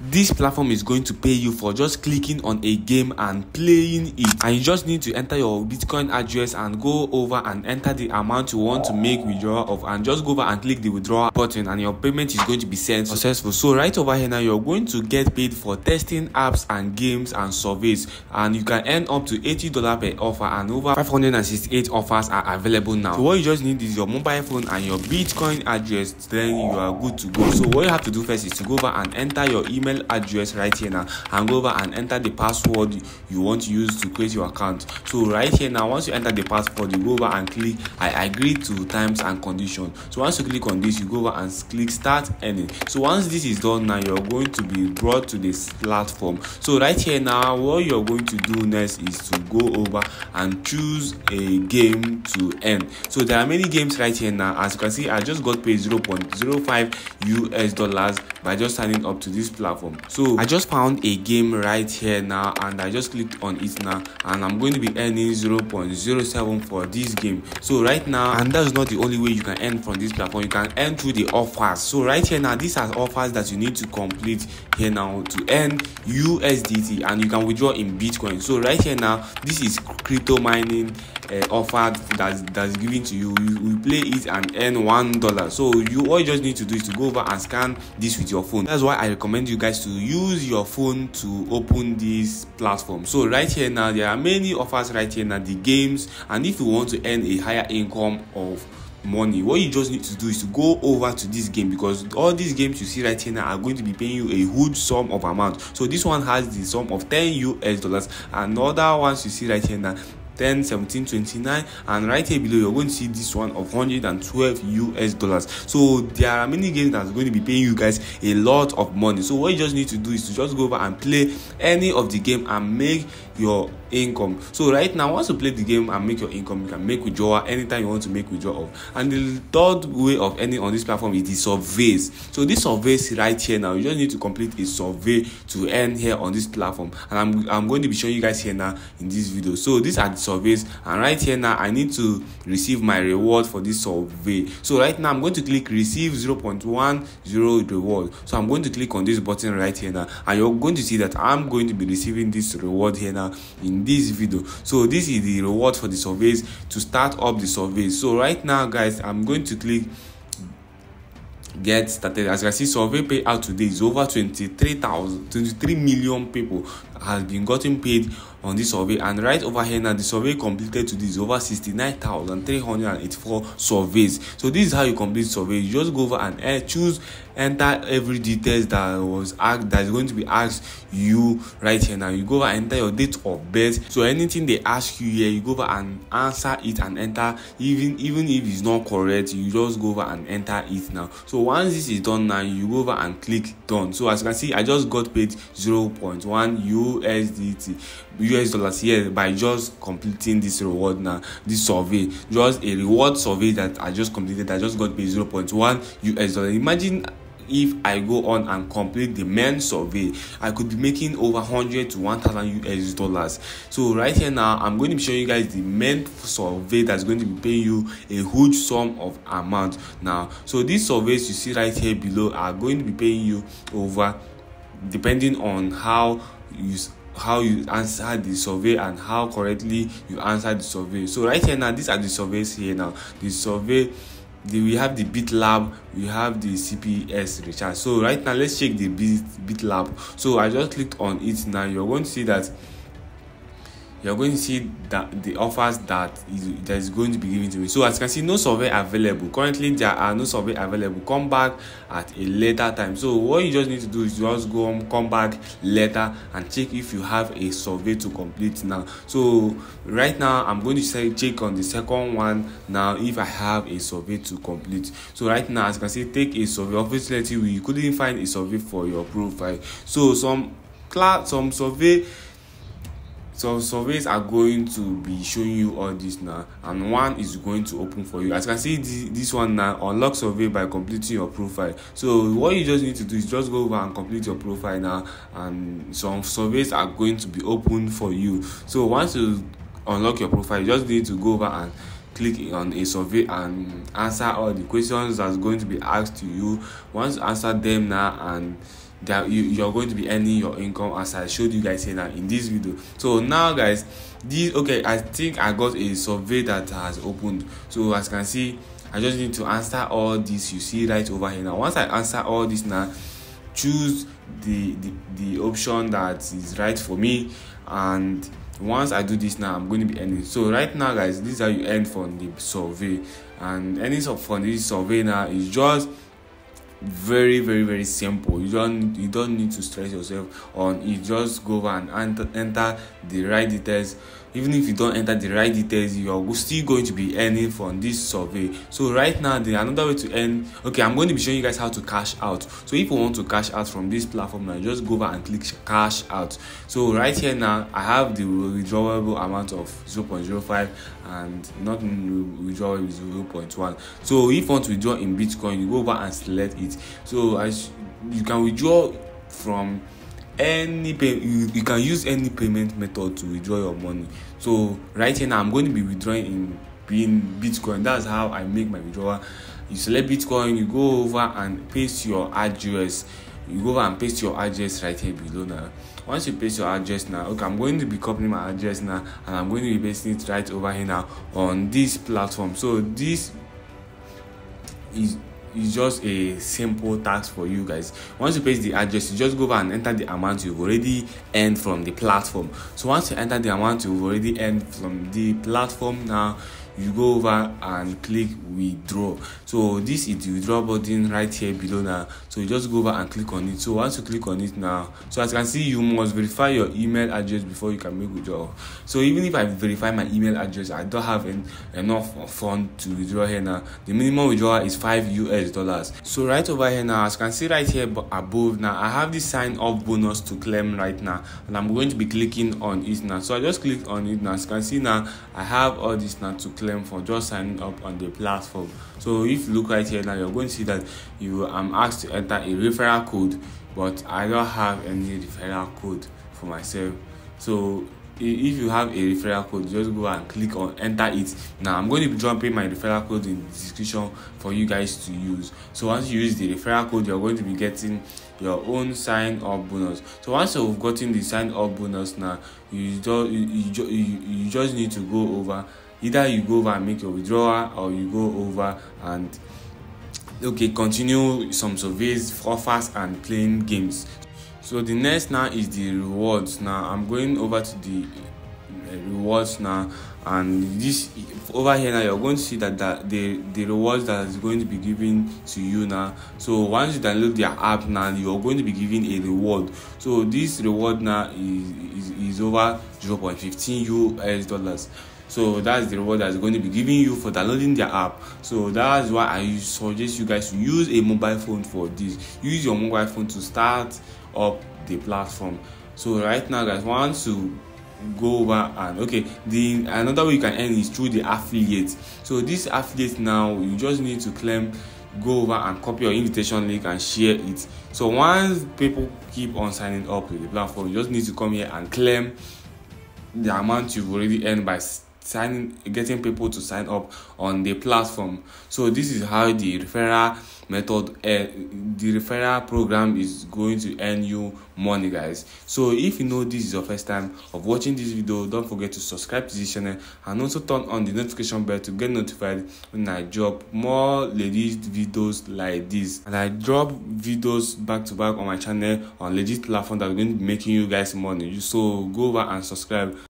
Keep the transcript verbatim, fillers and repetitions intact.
this platform is going to pay you for just clicking on a game and playing it. And you just need to enter your Bitcoin address and go over and enter the amount you want to make withdrawal of, and just go over and click the withdrawal button, and your payment is going to be sent successful. So right over here now, you're going to get paid for testing apps and games and surveys, and you can earn up to eighty dollars per offer, and over five hundred sixty-eight offers are available now. So what you just need is your mobile phone and your Bitcoin address, then you are good to go. So what you have to do first is to go over and enter your email address right here now, and go over and enter the password you want to use to create your account. So right here now, once you enter the password, you go over and click I agree to terms and condition. So once you click on this, you go over and click start earning. So once this is done now, you're going to be brought to this platform. So right here now, what you're going to do next is to go over and choose a game to earn. So there are many games right here now. As you can see, I just got paid zero point zero five U S dollars by just signing up to this platform. So I just found a game right here now, and I just clicked on it now, and I'm going to be earning zero point zero seven for this game. So right now, and that's not the only way you can earn from this platform, you can earn through the offers. So right here now, these are offers that you need to complete here now to earn U S D T, and you can withdraw in Bitcoin. So right here now, this is crypto mining uh, offer that's that's given to you. You will play it and earn one dollar. So you all you just need to do is to go over and scan this with your phone. That's why I recommend you guys to use your phone to open this platform. So right here now, there are many offers right here now, the games, and if you want to earn a higher income of money, what you just need to do is to go over to this game, because all these games you see right here now are going to be paying you a huge sum of amount. So this one has the sum of ten U S dollars, and other ones you see right here now ten, seventeen, twenty-nine, and right here below you're going to see this one of one hundred twelve U S dollars. So there are many games that's going to be paying you guys a lot of money. So what you just need to do is to just go over and play any of the game and make your income. So right now, once you play the game and make your income, you can make withdrawal anytime you want to make withdrawal of. And the third way of earning on this platform is the surveys. So this surveys right here now, you just need to complete a survey to earn here on this platform, and i'm, I'm going to be showing you guys here now in this video. So these are the surveys, and right here now I need to receive my reward for this survey. So right now I'm going to click receive zero point one zero reward. So I'm going to click on this button right here now, and you're going to see that I'm going to be receiving this reward here now in this video. So this is the reward for the surveys to start up the survey. So right now guys, I'm going to click get started. As you can see, survey payout today is over twenty-three thousand, twenty-three million people has been gotten paid on this survey. And right over here now, the survey completed today is over sixty-nine thousand three hundred eighty-four surveys. So this is how you complete survey. You just go over and uh, choose enter every details that was asked, that is going to be asked you right here now. You go over and enter your date of birth. So anything they ask you here, you go over and answer it and enter. Even even if it's not correct, you just go over and enter it now. So once this is done now, you go over and click done. So as you can see, I just got paid zero point one U S D T U S dollars here by just completing this reward now, this survey, just a reward survey that I just completed. I just got paid zero point one U S dollars. Imagine if I go on and complete the main survey, I could be making over one hundred to one thousand U S dollars. So right here now, I'm going to be showing you guys the main survey that's going to be paying you a huge sum of amount now. So these surveys you see right here below are going to be paying you over, depending on how you how you answer the survey and how correctly you answer the survey. So right here now, these are the surveys here now. The survey, the, we have the BitLab, we have the C P S recharge. So right now, let's check the BitLab. So I just clicked on it now. You're going to see that you're going to see that the offers that is, that is going to be given to me. So as you can see, no survey available. Currently, there are no survey available. Come back at a later time. So what you just need to do is just go home, come back later and check if you have a survey to complete now. So right now, I'm going to say check on the second one now if I have a survey to complete. So right now, as you can see, take a survey. Obviously, we couldn't find a survey for your profile. So some class, some survey. So surveys are going to be showing you all this now, and one is going to open for you. As you can see, this, this one now, unlock survey by completing your profile. So what you just need to do is just go over and complete your profile now, and some surveys are going to be open for you. So once you unlock your profile, you just need to go over and click on a survey and answer all the questions that's going to be asked to you. Once you answer them now, and that you, you're going to be earning your income, as I showed you guys here now in this video. So now guys, this okay, I think I got a survey that has opened. So as you can see, I just need to answer all this you see right over here now. Once I answer all this now, choose the, the the option that is right for me, and once I do this now, I'm going to be earning. So right now guys, these are you earn from the survey, and earnings from this survey now is just very very very simple. You don't you don't need to stress yourself on it. Just go over and enter, enter the right details. Even if you don't enter the right details, you are still going to be earning from this survey. So right now, the another way to earn, okay, I'm going to be showing you guys how to cash out. So if you want to cash out from this platform now, just go over and click cash out. So right here now, I have the withdrawable amount of zero point zero five and not withdrawable zero point one. So if you want to withdraw in Bitcoin, you go over and select it. So as you can withdraw from any pay, you, you can use any payment method to withdraw your money. So right here now, I'm going to be withdrawing in being Bitcoin. That's how I make my withdrawal. You select Bitcoin, you go over and paste your address. You go over and paste your address right here below now. Once you paste your address now, okay, I'm going to be copying my address now, and I'm going to be pasting it right over here now on this platform. So this is It's just a simple task for you guys. Once you paste the address, you just go over and enter the amount you've already earned from the platform. So once you enter the amount you've already earned from the platform now, you go over and click withdraw. So this is the withdraw button right here below now. So you just go over and click on it. So once you click on it now, so as you can see, you must verify your email address before you can make withdrawal. So even if I verify my email address, I don't have en enough fund to withdraw here now. The minimum withdrawal is five U S dollars. So right over here now, as you can see right here above now, I have this sign up bonus to claim right now, and I'm going to be clicking on it now. So I just click on it now. As you can see now, I have all this now to claim for just signing up on the platform. So if you look right here now, you're going to see that you I'm asked to enter a referral code, but I don't have any referral code for myself. So if you have a referral code, just go and click on enter it now. I'm going to be dropping my referral code in the description for you guys to use. So once you use the referral code, you're going to be getting your own sign up bonus. So once you've gotten the sign up bonus now, you just you, you, you, you just need to go over. Either you go over and make your withdrawal, or you go over and okay continue some surveys, offers, and playing games. So the next now is the rewards. Now I'm going over to the rewards now, and this over here now, you're going to see that, that the the rewards that is going to be given to you now. So once you download their app now, you're going to be given a reward. So this reward now is is, is over zero point one five U S dollars. So that's the reward that's going to be giving you for downloading their app. So that's why I suggest you guys to use a mobile phone for this. Use your mobile phone to start up the platform. So right now guys, once you go over and okay, the another way you can earn is through the affiliate. So this affiliate now, you just need to claim, go over and copy your invitation link and share it. So once people keep on signing up with the platform, you just need to come here and claim the amount you've already earned by signing, getting people to sign up on the platform. So this is how the referral method, uh, the referral program is going to earn you money, guys. So if you know this is your first time of watching this video, don't forget to subscribe to this channel and also turn on the notification bell to get notified when I drop more legit videos like this. And I drop videos back to back on my channel on legit platform that are going to be making you guys money. So go over and subscribe.